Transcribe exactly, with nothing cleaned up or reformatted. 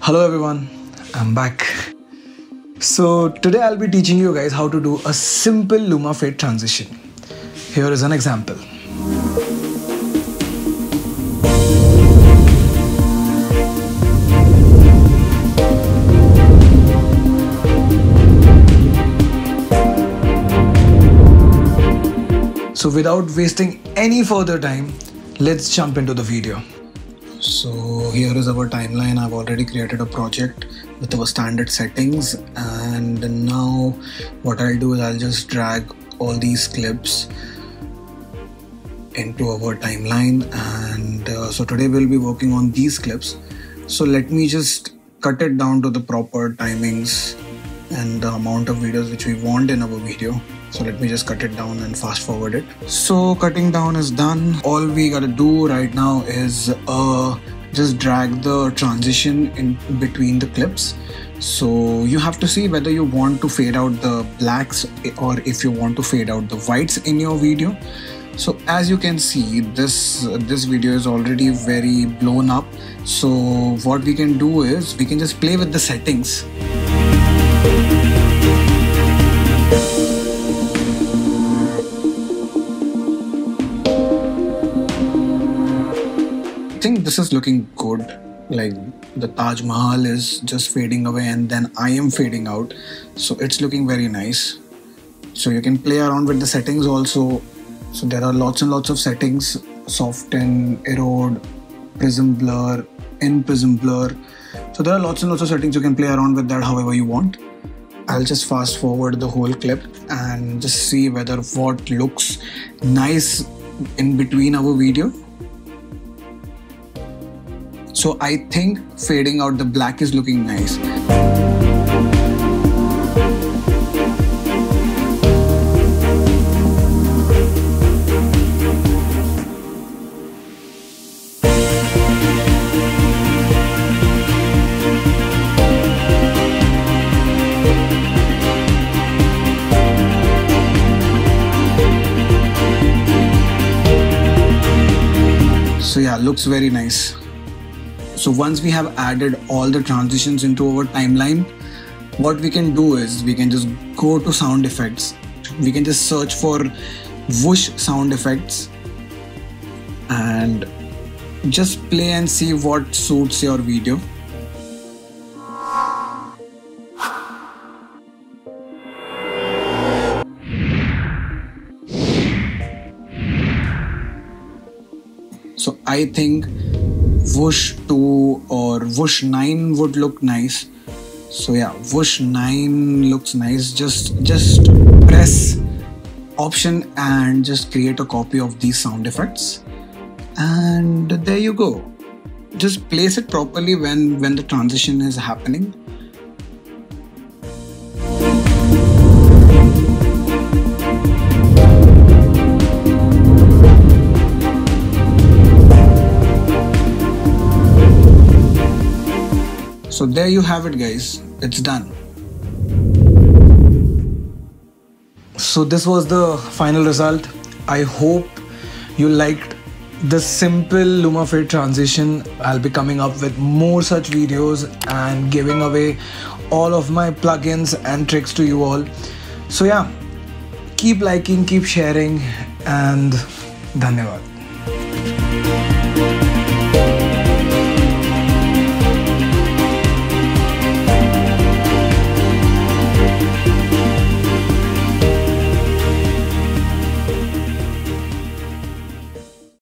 Hello everyone, I'm back. So today I'll be teaching you guys how to do a simple Luma Fade transition. Here is an example. So without wasting any further time, let's jump into the video. So here is our timeline. I've already created a project with our standard settings, and now what I'll do is I'll just drag all these clips into our timeline. And uh, so today we'll be working on these clips, so let me just cut it down to the proper timings and the amount of videos which we want in our video. So let me just cut it down and fast forward it. So cutting down is done. All we gotta do right now is uh, just drag the transition in between the clips. So you have to see whether you want to fade out the blacks or if you want to fade out the whites in your video. So as you can see, this uh, this video is already very blown up. So what we can do is we can just play with the settings. I think this is looking good, like the Taj Mahal is just fading away and then I am fading out, so it's looking very nice. So you can play around with the settings also. So there are lots and lots of settings: soften, erode, prism blur, in prism blur. So there are lots and lots of settings, you can play around with that however you want. I'll just fast forward the whole clip and just see whether what looks nice in between our video. So I think fading out the black is looking nice. So yeah, looks very nice. So once we have added all the transitions into our timeline, what we can do is we can just go to sound effects. We can just search for whoosh sound effects and just play and see what suits your video. So I think whoosh two or whoosh nine would look nice. So yeah, whoosh nine looks nice. Just, just press option and just create a copy of these sound effects. And there you go. Just place it properly when, when the transition is happening. So there you have it guys, it's done. So this was the final result. I hope you liked the simple Luma Fade transition. I'll be coming up with more such videos and giving away all of my plugins and tricks to you all. So yeah, keep liking, keep sharing, and dhanyawad.